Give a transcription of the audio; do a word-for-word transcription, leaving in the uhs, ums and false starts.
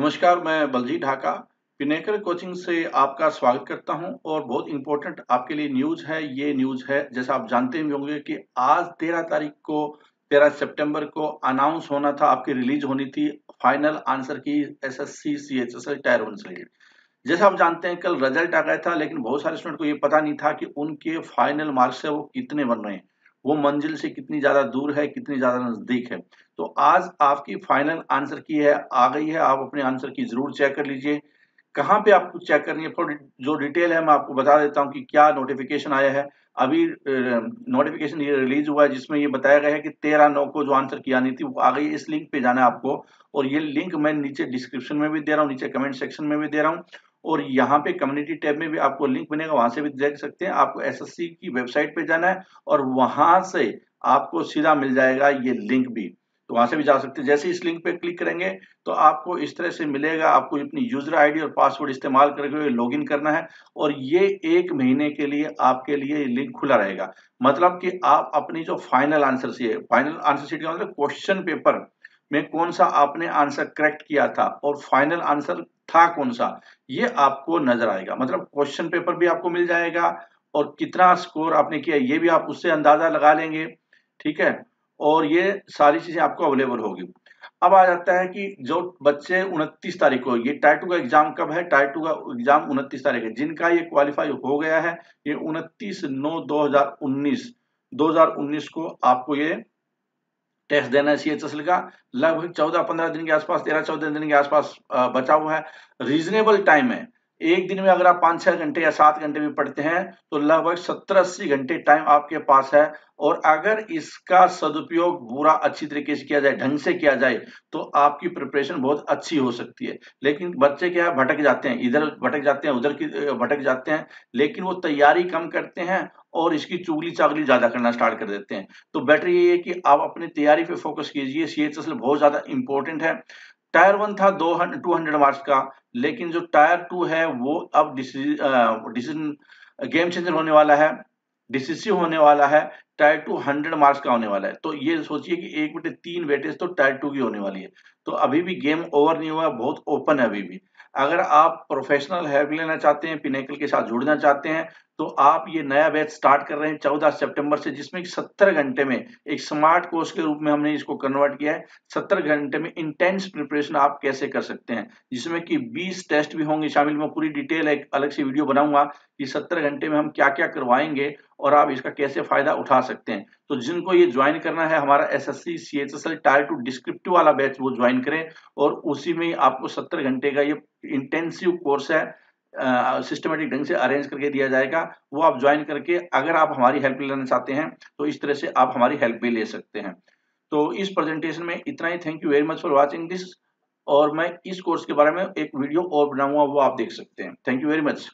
नमस्कार, मैं Baljeet Dhaka pinnacle coaching से आपका स्वागत करता हूं और बहुत इंपॉर्टेंट आपके लिए न्यूज़ है। ये न्यूज़ है, जैसा आप जानते ही होंगे कि आज तेरह तारीख को तेरह सितंबर को अनाउंस होना था, आपकी रिलीज होनी थी फाइनल आंसर की एसएससी सीएचएसएल टायर वन से रिलेटेड। जैसा आप जानते हैं कल रिजल्ट आ गया था, लेकिन बहुत सारे स्टूडेंट को ये पता नहीं था कि उनके फाइनल मार्क्स है वो कितने बन रहे हैं, वो मंजिल से कितनी ज्यादा दूर है, कितनी ज्यादा नजदीक है। तो आज आपकी फाइनल आंसर की है आ गई है, आप अपने आंसर की जरूर चेक कर लीजिए। कहाँ पे आपको चेक करनी है, फॉर जो डिटेल है मैं आपको बता देता हूँ कि क्या नोटिफिकेशन आया है। अभी नोटिफिकेशन ये रिलीज हुआ है जिसमें ये बताया गया है कि तेरह नौ को जो आंसर की आनी थी वो आ गई। इस लिंक पे जाना है आपको, और ये लिंक मैं नीचे डिस्क्रिप्शन में भी दे रहा हूँ, नीचे कमेंट सेक्शन में भी दे रहा हूँ, और यहाँ पे कम्युनिटी टैब में भी आपको लिंक बनेगा, वहां से भी देख सकते हैं। आपको एसएससी की वेबसाइट पे जाना है और वहां से आपको सीधा मिल जाएगा ये लिंक भी, तो वहां से भी जा सकते हैं। जैसे इस लिंक पे क्लिक करेंगे तो आपको इस तरह से मिलेगा, आपको अपनी यूजर आईडी और पासवर्ड इस्तेमाल करके लॉगिन करना है, और ये एक महीने के लिए आपके लिए लिंक खुला रहेगा। मतलब कि आप अपनी जो फाइनल आंसर शीट है, फाइनल आंसर शीट का मतलब क्वेश्चन पेपर में कौन सा आपने आंसर करेक्ट किया था और फाइनल आंसर था कौन सा, ये आपको नजर आएगा। मतलब क्वेश्चन पेपर भी आपको मिल जाएगा और कितना स्कोर आपने किया ये भी आप उससे अंदाजा लगा लेंगे, ठीक है। और ये सारी चीजें आपको अवेलेबल होगी। अब आ जाता है कि जो बच्चे उनतीस तारीख को, ये टायर टू का एग्जाम कब है, टायर टू का एग्जाम उनतीस तारीख है। जिनका ये क्वालिफाई हो गया है, ये उनतीस नौ दो हजार उन्नीस दो हजार उन्नीस को आपको ये टेस्ट देना है सीएचएसएल का। लगभग चौदह पंद्रह दिन के आसपास, तेरह चौदह दिन के आसपास बचा हुआ है, रीजनेबल टाइम है। एक दिन में अगर आप पाँच छः घंटे या सात घंटे भी पढ़ते हैं तो लगभग सत्तर अस्सी घंटे टाइम आपके पास है, और अगर इसका सदुपयोग पूरा अच्छी तरीके से किया जाए, ढंग से किया जाए, तो आपकी प्रिपरेशन बहुत अच्छी हो सकती है। लेकिन बच्चे क्या है, भटक जाते हैं, इधर भटक जाते हैं, उधर की भटक जाते हैं, लेकिन वो तैयारी कम करते हैं और इसकी चुगली चागली ज्यादा करना स्टार्ट कर देते हैं। तो बेटर ये है कि आप अपनी तैयारी पे फोकस कीजिए। सीएचएसएल बहुत ज्यादा इंपॉर्टेंट है। टायर वन था दो हंड्रेड टू हंड्रेड मार्क्स का, लेकिन जो टायर टू है वो अब डिसीजन गेम चेंजर होने वाला है, डिसीसिव होने वाला है। टायर टू हंड्रेड मार्क्स का होने वाला है, तो ये सोचिए कि एक बटे तीन वेटेज तो टायर टू की होने वाली है। तो अभी भी गेम ओवर नहीं हुआ, बहुत ओपन है अभी भी। अगर आप प्रोफेशनल हेल्प लेना चाहते हैं, पिनेकल के साथ जुड़ना चाहते हैं, तो आप ये नया बैच स्टार्ट कर रहे हैं चौदह सितंबर से, जिसमें सत्तर घंटे में एक स्मार्ट कोर्स के रूप में हमने इसको कन्वर्ट किया है। सत्तर घंटे में इंटेंस प्रिपरेशन आप कैसे कर सकते हैं, जिसमें कि बीस टेस्ट भी होंगे शामिल। मैं पूरी डिटेल एक अलग से वीडियो बनाऊंगा कि सत्तर घंटे में हम क्या क्या करवाएंगे और आप इसका कैसे फायदा उठा सकते हैं। तो जिनको ये ज्वाइन करना है, हमारा SSC CHSL tier two descriptive वाला बैच वो ज्वाइन करें, और उसी में आपको सत्तर घंटे का ये इंटेंसिव कोर्स है, सिस्टमेटिक uh, ढंग से अरेंज करके दिया जाएगा। वो आप ज्वाइन करके अगर आप हमारी हेल्प लेना चाहते हैं तो इस तरह से आप हमारी हेल्प भी ले सकते हैं। तो इस प्रेजेंटेशन में इतना ही। Thank you very much for watching this, और मैं इस कोर्स के बारे में एक वीडियो और बनाऊंगा, वो आप देख सकते हैं। Thank you very much.